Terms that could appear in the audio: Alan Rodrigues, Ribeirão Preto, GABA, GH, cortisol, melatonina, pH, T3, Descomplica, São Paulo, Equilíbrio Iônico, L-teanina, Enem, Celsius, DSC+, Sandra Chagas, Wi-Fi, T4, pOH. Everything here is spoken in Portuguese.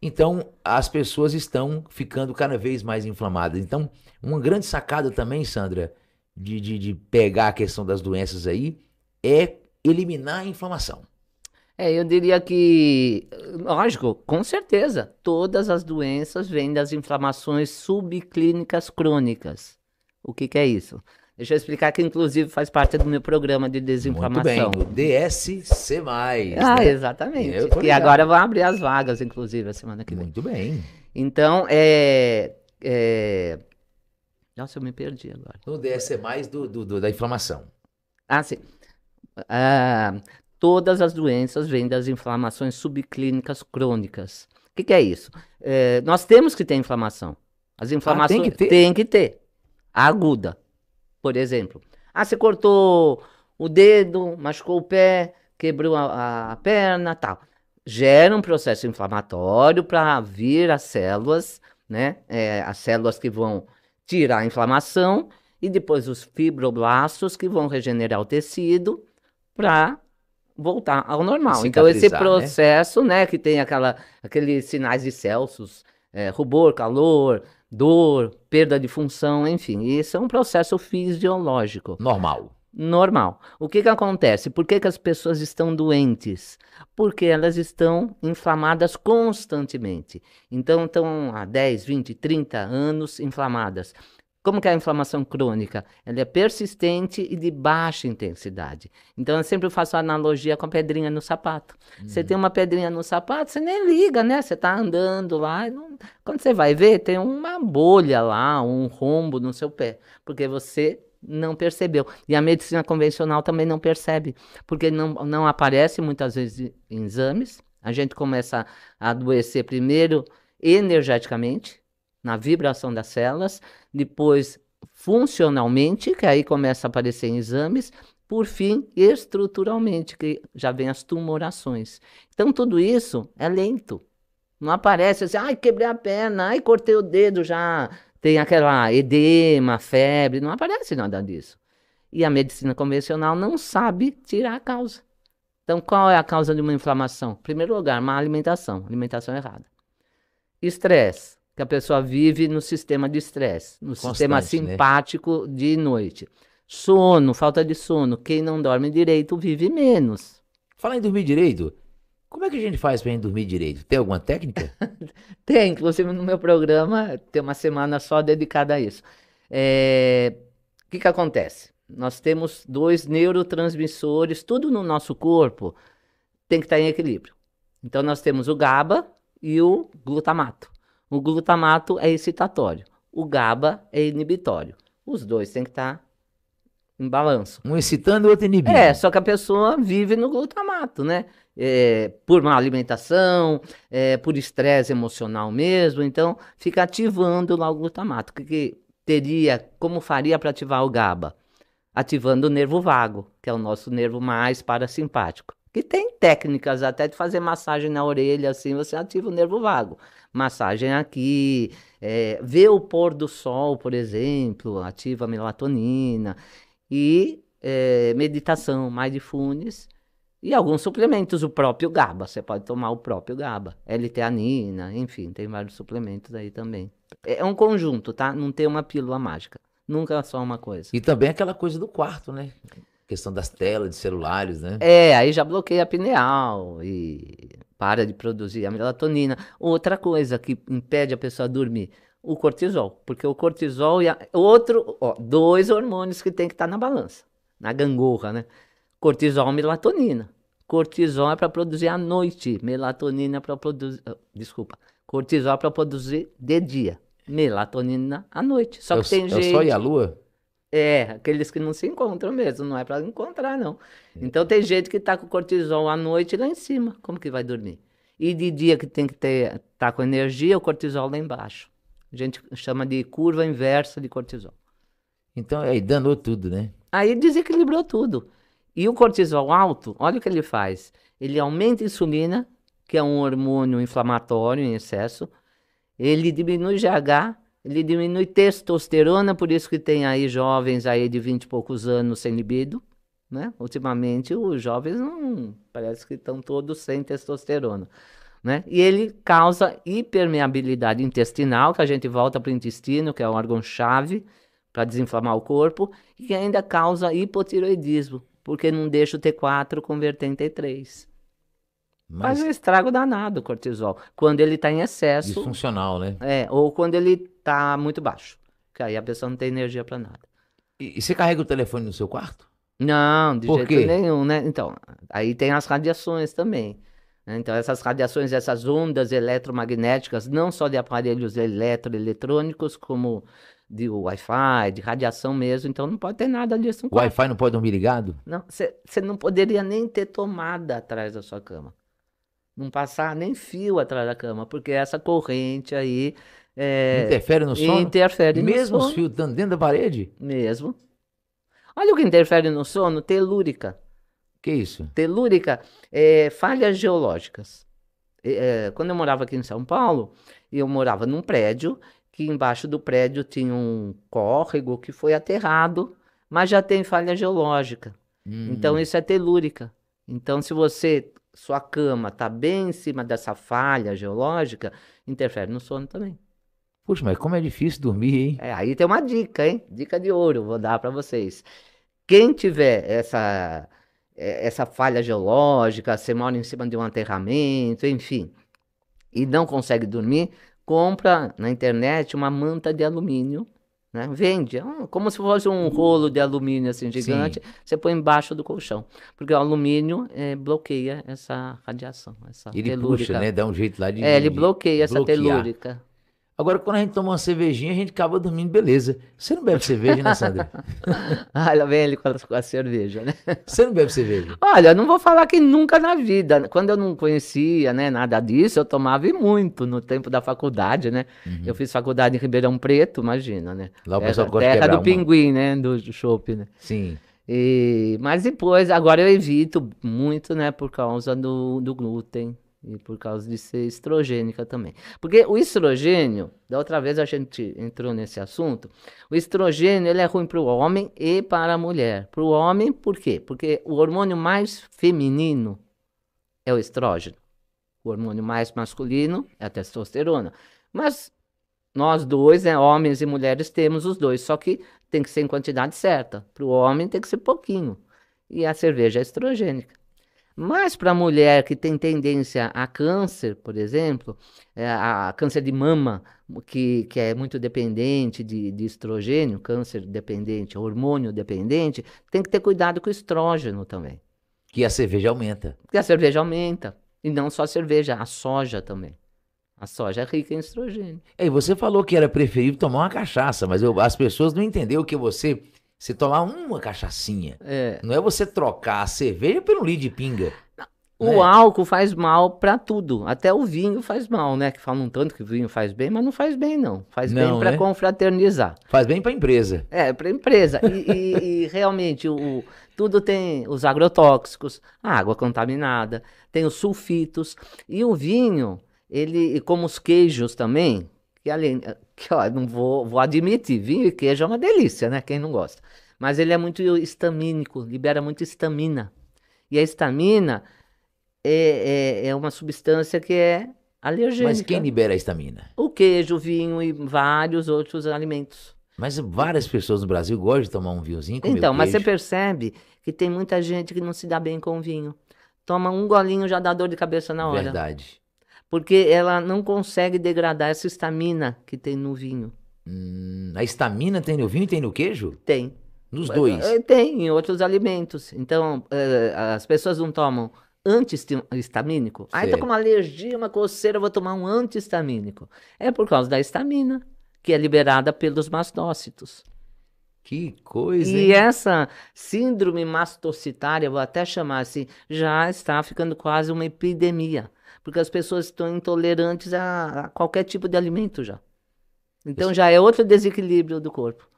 Então, as pessoas estão ficando cada vez mais inflamadas. Então, uma grande sacada também, Sandra, de pegar a questão das doenças aí, é eliminar a inflamação. É, eu diria que, lógico, com certeza, todas as doenças vêm das inflamações subclínicas crônicas. O que que é isso? Deixa eu explicar que, inclusive, faz parte do meu programa de desinflamação. Muito bem, o DSC+. Ah, né? Exatamente. E agora vão abrir as vagas, inclusive, a semana que vem. Muito bem. Então, Nossa, eu me perdi agora. O DSC+, da inflamação. Ah, sim. Todas as doenças vêm das inflamações subclínicas crônicas. O que que é isso? Nós temos que ter inflamação. As inflamações... Tem que ter. A aguda. Por exemplo, você cortou o dedo, machucou o pé, quebrou a perna, tal. Gera um processo inflamatório para vir as células, né? As células que vão tirar a inflamação e depois os fibroblastos que vão regenerar o tecido para voltar ao normal. Então esse processo, né, que tem aqueles sinais de Celsius, rubor, calor, dor, perda de função, enfim, isso é um processo fisiológico. Normal. O que que acontece? Por que que as pessoas estão doentes? Porque elas estão inflamadas constantemente. Então, estão há 10, 20, 30 anos inflamadas. Como que é a inflamação crônica? Ela é persistente e de baixa intensidade. Então, eu sempre faço a analogia com a pedrinha no sapato. Você tem uma pedrinha no sapato, você nem liga, né? Você tá andando lá, quando você vai ver, tem uma bolha lá, um rombo no seu pé, porque você não percebeu. E a medicina convencional também não percebe, porque não aparece muitas vezes em exames. A gente começa a adoecer primeiro energeticamente, na vibração das células, depois funcionalmente, que aí começa a aparecer em exames, por fim, estruturalmente, que já vem as tumorações. Então, tudo isso é lento. Não aparece assim, ai, quebrei a perna, ai, cortei o dedo já, tem aquela edema, febre, não aparece nada disso. E a medicina convencional não sabe tirar a causa. Então, qual é a causa de uma inflamação? Em primeiro lugar, má alimentação, alimentação errada. Estresse, que a pessoa vive no sistema de estresse, no sistema simpático, né? De noite. Sono, falta de sono. Quem não dorme direito vive menos. Falar em dormir direito, como é que a gente faz para dormir direito? Tem alguma técnica? Tem, inclusive no meu programa tem uma semana só dedicada a isso. O que que acontece? Nós temos 2 neurotransmissores, tudo no nosso corpo tem que estar em equilíbrio. Então nós temos o GABA e o glutamato. O glutamato é excitatório, o GABA é inibitório. Os dois têm que estar em balanço. Um excitando e o outro inibindo. Só que a pessoa vive no glutamato, né? Por má alimentação, por estresse emocional mesmo, então fica ativando lá o glutamato. O que teria, como faria para ativar o GABA? Ativando o nervo vago, que é o nosso nervo mais parasimpático. E tem técnicas até de fazer massagem na orelha, assim, você ativa o nervo vago. Massagem aqui, ver o pôr do sol, por exemplo, ativa a melatonina. E meditação, mindfulness. E alguns suplementos, o próprio GABA, você pode tomar o próprio GABA. L-teanina, enfim, tem vários suplementos aí também. É um conjunto, tá? Não tem uma pílula mágica. Nunca é só uma coisa. E também aquela coisa do quarto, né? Questão das telas, de celulares, né? Aí já bloqueia a pineal e para de produzir a melatonina. Outra coisa que impede a pessoa dormir, o cortisol. Porque o cortisol e dois hormônios que tem que estar na balança, na gangorra, né? Cortisol e melatonina. Cortisol é para produzir à noite, melatonina é para produzir... Desculpa, cortisol é para produzir de dia, melatonina à noite. Só que tem gente... É o sol e a lua? Aqueles que não se encontram mesmo, não é para encontrar, não. Então tem gente que tá com cortisol à noite lá em cima, como que vai dormir? E de dia que tem que tá com energia, o cortisol lá embaixo. A gente chama de curva inversa de cortisol. Então aí danou tudo, né? Aí desequilibrou tudo. E o cortisol alto, olha o que ele faz. Ele aumenta a insulina, que é um hormônio inflamatório em excesso, ele diminui o GH, ele diminui testosterona, por isso que tem aí jovens aí de 20 e poucos anos sem libido, né? Ultimamente os jovens parece que estão todos sem testosterona. né? E ele causa hipermeabilidade intestinal, que a gente volta para o intestino, que é um órgão-chave para desinflamar o corpo, e que ainda causa hipotireoidismo, porque não deixa o T4 converter em T3. Mas é um estrago danado o cortisol, quando ele está em excesso. Disfuncional, né? É, ou quando ele está muito baixo, que aí a pessoa não tem energia para nada. E você carrega o telefone no seu quarto? Não, de jeito nenhum, né? Então, aí tem as radiações também. Então, essas radiações, essas ondas eletromagnéticas, não só de aparelhos eletroeletrônicos, como de Wi-Fi, de radiação mesmo, então não pode ter nada disso. O Wi-Fi não pode dormir ligado? Não, você não poderia nem ter tomada atrás da sua cama. Não passar nem fio atrás da cama, porque essa corrente aí... interfere no sono? Interfere no sono. Mesmo os fios dentro da parede? Mesmo. Olha o que interfere no sono, telúrica. Que isso? Telúrica, falhas geológicas. Quando eu morava aqui em São Paulo, eu morava num prédio, que embaixo do prédio tinha um córrego que foi aterrado, mas já tem falha geológica. Então isso é telúrica. Então se você... sua cama está bem em cima dessa falha geológica, interfere no sono também. Puxa, mas como é difícil dormir, hein? Aí tem uma dica, hein? Dica de ouro, vou dar para vocês. Quem tiver essa falha geológica, você mora em cima de um aterramento, enfim, e não consegue dormir, compra na internet uma manta de alumínio, né? Vende, como se fosse um rolo de alumínio assim gigante, sim, você põe embaixo do colchão, porque o alumínio bloqueia essa radiação, essa telúrica. Puxa, né? Dá um jeito lá de... ele bloqueia essa telúrica. Agora, quando a gente toma uma cervejinha, a gente acaba dormindo, beleza. Você não bebe cerveja, né, Sandra? Lá vem ele com a cerveja, né? Você não bebe cerveja? Olha, não vou falar que nunca na vida. Quando eu não conhecia, né, nada disso, eu tomava e muito no tempo da faculdade, né? Uhum. Eu fiz faculdade em Ribeirão Preto, imagina, né? Lá o pessoal gosta de quebrar terra do pinguim, né? Do chopp, né? Sim. Mas depois, agora eu evito muito, né? Por causa do glúten. E por causa de ser estrogênica também. Porque o estrogênio, da outra vez a gente entrou nesse assunto, o estrogênio ele é ruim para o homem e para a mulher. Para o homem, por quê? Porque o hormônio mais feminino é o estrógeno. O hormônio mais masculino é a testosterona. Mas nós dois, né, homens e mulheres, temos os dois. Só que tem que ser em quantidade certa. Para o homem tem que ser pouquinho. E a cerveja é estrogênica. Mas para a mulher que tem tendência a câncer, por exemplo, a câncer de mama, que é muito dependente de estrogênio, câncer dependente, hormônio dependente, tem que ter cuidado com o estrógeno também. Que a cerveja aumenta. Que a cerveja aumenta. E não só a cerveja, a soja também. A soja é rica em estrogênio. E você falou que era preferível tomar uma cachaça, mas as pessoas não entenderam que você... Você tomar uma cachaçinha, não é você trocar a cerveja pelo litro de pinga. O álcool faz mal para tudo, até o vinho faz mal, né? Que falam tanto que o vinho faz bem, mas não faz bem não. Faz não, bem para confraternizar. Faz bem para empresa. É, para empresa. E realmente tudo tem os agrotóxicos, a água contaminada, tem os sulfitos e o vinho, ele como os queijos também. E além, não vou admitir, vinho e queijo é uma delícia, né? Quem não gosta. Mas ele é muito histamínico, libera muito histamina. E a histamina é uma substância que é alergênica. Mas quem libera a histamina? O queijo, o vinho e vários outros alimentos. Mas várias pessoas no Brasil gostam de tomar um vinhozinho com queijo. Então, mas você percebe que tem muita gente que não se dá bem com o vinho. Toma um golinho, já dá dor de cabeça na hora. Verdade. Porque ela não consegue degradar essa histamina que tem no vinho. A histamina tem no vinho e tem no queijo? Tem. Nos dois? Tem, em outros alimentos. Então, as pessoas não tomam anti-histamínico. Aí tá com uma alergia, uma coceira, eu vou tomar um anti-histamínico. É por causa da histamina, que é liberada pelos mastócitos. Que coisa, hein? E essa síndrome mastocitária, vou até chamar assim, já está ficando quase uma epidemia. Porque as pessoas estão intolerantes a qualquer tipo de alimento já. Então já é outro desequilíbrio do corpo.